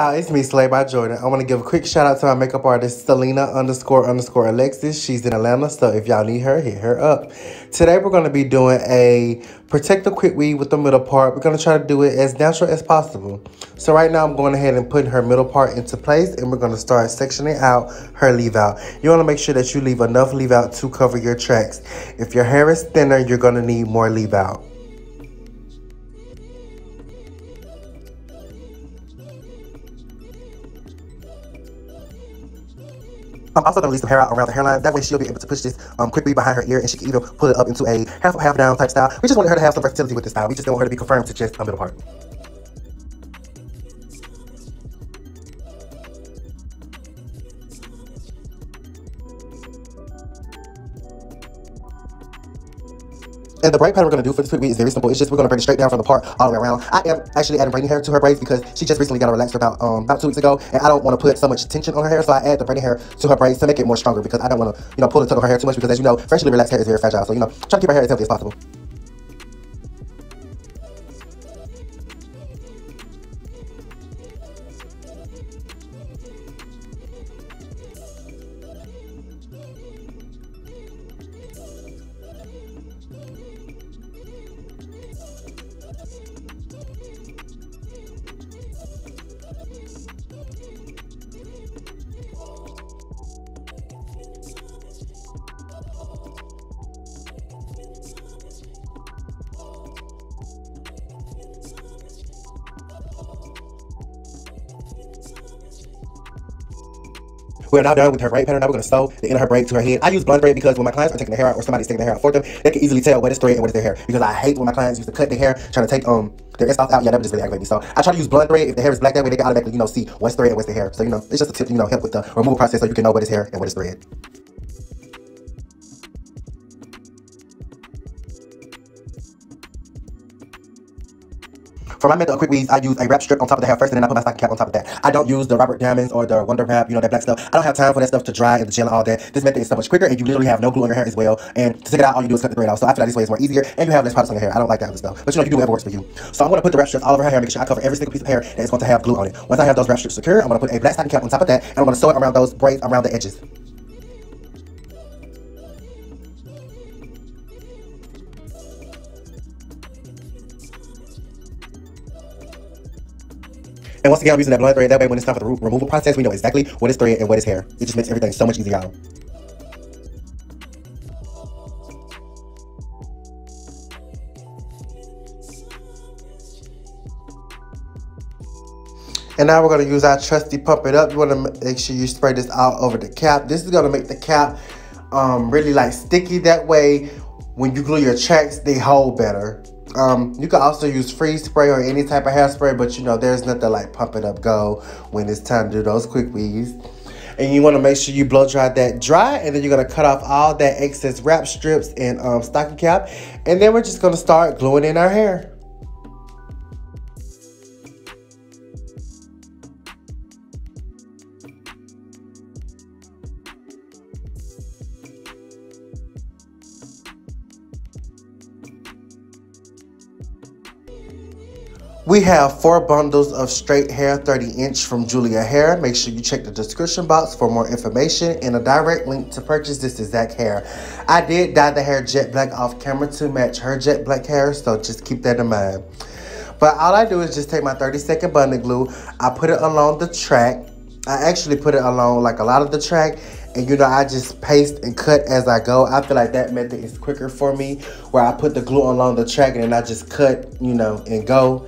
Hi, it's me, Slay by Jordan. I want to give a quick shout out to my makeup artist, Selena__Alexis. She's in Atlanta, so if y'all need her, hit her up. Today, we're going to be doing a protect the quick weave with the middle part. We're going to try to do it as natural as possible. So right now, I'm going ahead and putting her middle part into place, and we're going to start sectioning out her leave out. You want to make sure that you leave enough leave out to cover your tracks. If your hair is thinner, you're going to need more leave out. I'm also going to release some hair out around the hairline. That way she'll be able to push this quickly behind her ear, and she can even pull it up into a half up, half down type style. We just want her to have some versatility with this style. We just don't want her to be confirmed to just a middle part. And the braid pattern we're going to do for this quick weave is very simple. It's just we're going to braid it straight down from the part all the way around. I am actually adding braiding hair to her braids because she just recently got a relaxer about 2 weeks ago. And I don't want to put so much tension on her hair, so I add the braiding hair to her braids to make it more stronger, because I don't want to, pull and tug on her hair too much, because as you know, freshly relaxed hair is very fragile. So, try to keep her hair as healthy as possible. We're now done with her braid pattern. Now we're going to sew the end of her braid to her head. I use blonde braid because when my clients are taking the hair out, or somebody's taking the hair out for them, they can easily tell what is thread and what is their hair. Because I hate when my clients used to cut their hair, trying to take their estoffs out. Yeah, that would just really aggravate me. So I try to use blonde braid. If the hair is black, that way they can automatically, see what's thread and what's their hair. So, it's just a tip to, help with the removal process, so you can know what is hair and what is thread. For my method of quick weaves, I use a wrap strip on top of the hair first, and then I put my stocking cap on top of that. I don't use the Robert Diamonds or the Wonder Wrap, that black stuff. I don't have time for that stuff to dry and the gel and all that. This method is so much quicker, and you literally have no glue on your hair as well. And to take it out, all you do is cut the thread off. So I feel like this way is more easier, and you have less products on your hair. I don't like that other stuff. But you do whatever works for you. So I'm going to put the wrap strips all over her hair, make sure I cover every single piece of hair that is going to have glue on it. Once I have those wrap strips secure, I'm going to put a black stocking cap on top of that, and I'm going to sew it around those braids around the edges. And once again, I'm using that blonde thread. That way, when it's time for the removal process, we know exactly what is thread and what is hair. It just makes everything so much easier, y'all. And now we're going to use our trusty Pump It Up. You want to make sure you spray this all over the cap. This is going to make the cap really sticky. That way, when you glue your tracks, they hold better. You can also use freeze spray or any type of hairspray, but there's nothing like Pump It Up Go when it's time to do those quick weaves. And you want to make sure you blow dry that dry, and then you're going to cut off all that excess wrap strips and stocking cap, and then we're just going to start gluing in our hair. We have 4 bundles of straight hair 30-inch from Julia Hair. Make sure you check the description box for more information and a direct link to purchase this exact hair. I did dye the hair jet black off camera to match her jet black hair, so just keep that in mind. But all I do is just take my 30-second bundle glue. I put it along the track. I actually put it along a lot of the track, and I just paste and cut as I go. I feel like that method is quicker for me, where I put the glue along the track and then I just cut, and go.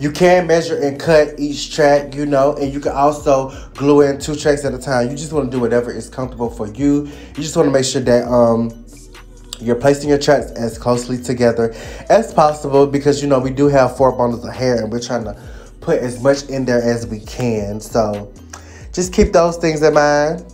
You can measure and cut each track, and you can also glue in 2 tracks at a time. You just want to do whatever is comfortable for you. You just want to make sure that you're placing your tracks as closely together as possible, because we do have 4 bundles of hair, and we're trying to put as much in there as we can, so just keep those things in mind.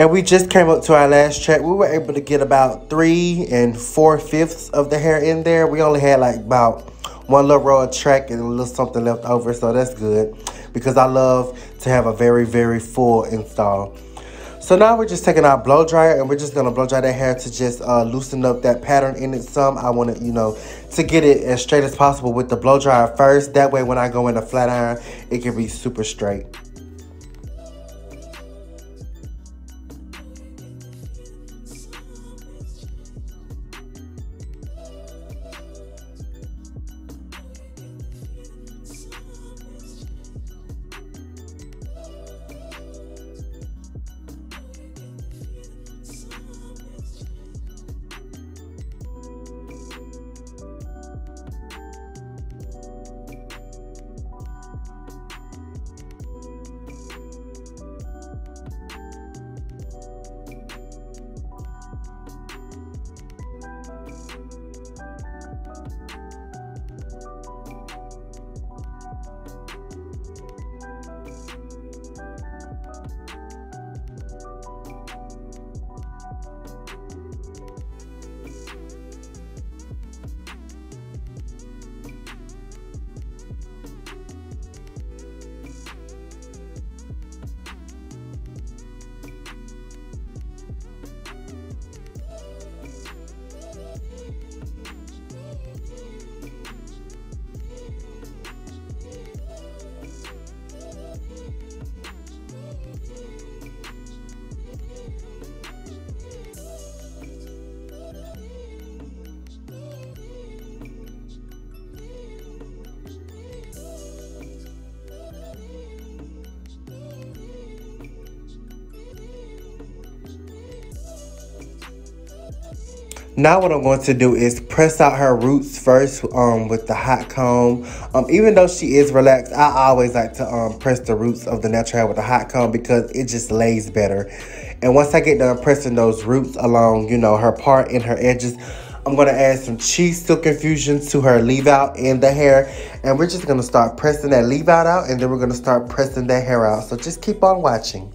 And we just came up to our last track. We were able to get about 3 4/5 of the hair in there. We only had like about one little row of track and a little something left over. So that's good because I love to have a very, very full install. So now we're just taking our blow dryer and we're just going to blow dry that hair to just loosen up that pattern in it some. I want to, you know, to get it as straight as possible with the blow dryer first. That way when I go in a flat iron, it can be super straight. Now what I'm going to do is press out her roots first with the hot comb. Even though she is relaxed, I always like to press the roots of the natural hair with the hot comb because it just lays better. And once I get done pressing those roots along, you know, her part and her edges, I'm going to add some cheese silk infusion to her leave out in the hair. And we're just going to start pressing that leave out and then we're going to start pressing that hair out. So just keep on watching.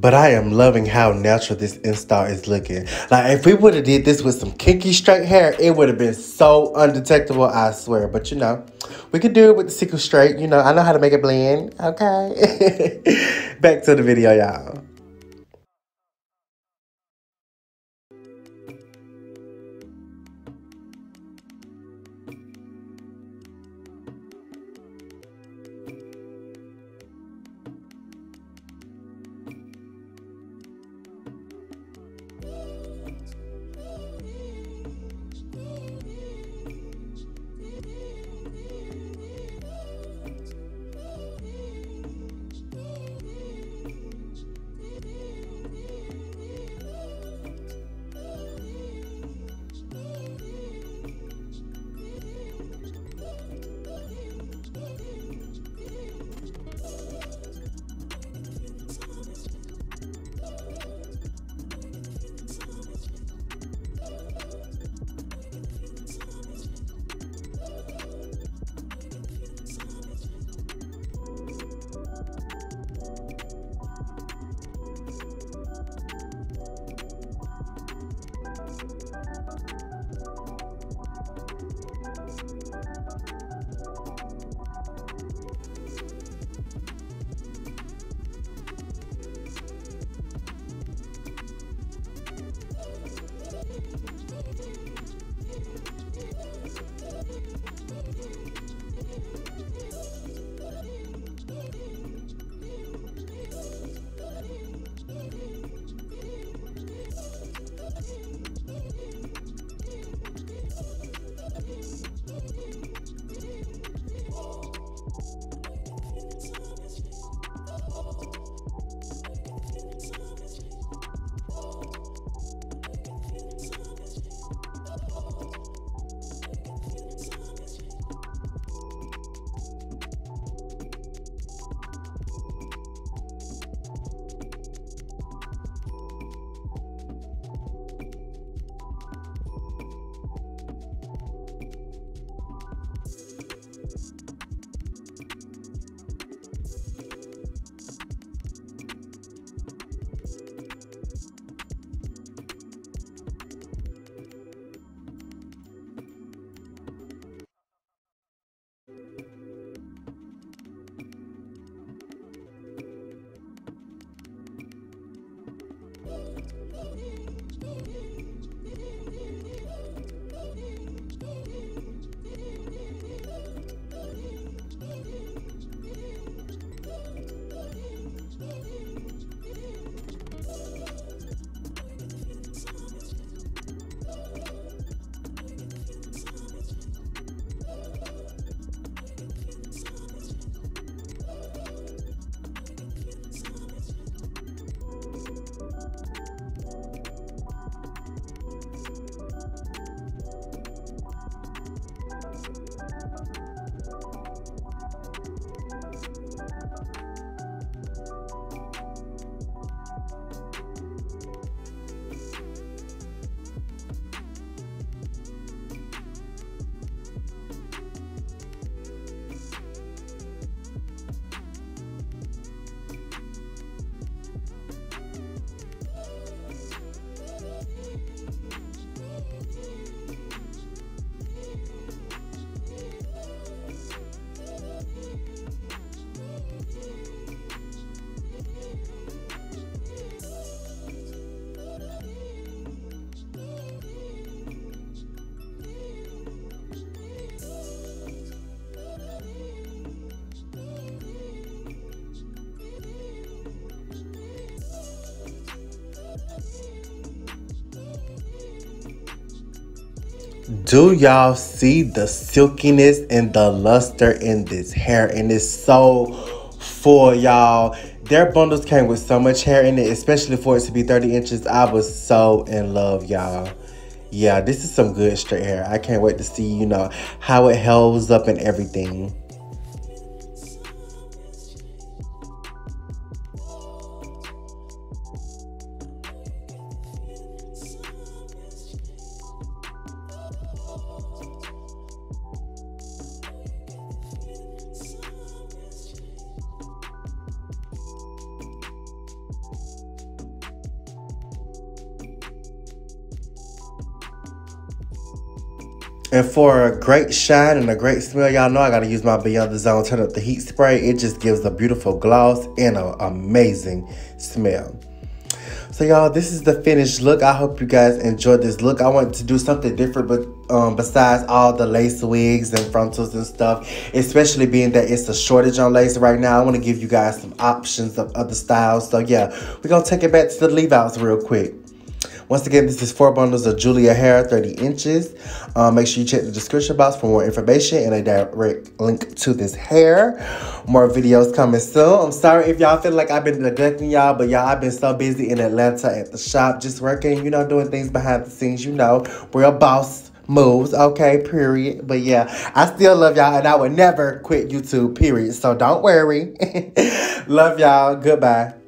But I am loving how natural this install is looking. Like, if we would have did this with some kinky straight hair, it would have been so undetectable, I swear. But, you know, we could do it with the sickle straight. You know, I know how to make it blend. Okay. Back to the video, y'all. Do y'all see the silkiness and the luster in this hair? And it's so full, y'all. Their bundles came with so much hair in it, especially for it to be 30 inches. I was so in love, y'all. Yeah, this is some good straight hair. I can't wait to see, you know, how it holds up and everything. And for a great shine and a great smell, y'all know I gotta use my Beyond the Zone Turn Up the Heat spray. It just gives a beautiful gloss and an amazing smell. So y'all, this is the finished look. I hope you guys enjoyed this look. I wanted to do something different, but besides all the lace wigs and frontals and stuff, especially being that it's a shortage on lace right now, I want to give you guys some options of other styles. So yeah, we're gonna take it back to the leave outs real quick. Once again, this is 4 bundles of Julia Hair, 30 inches. Make sure you check the description box for more information and a direct link to this hair. More videos coming soon. I'm sorry if y'all feel like I've been neglecting y'all, but y'all, I've been so busy in Atlanta at the shop, just working, you know, doing things behind the scenes, you know, real boss moves, okay, period. But yeah, I still love y'all, and I would never quit YouTube, period. So don't worry. Love y'all. Goodbye.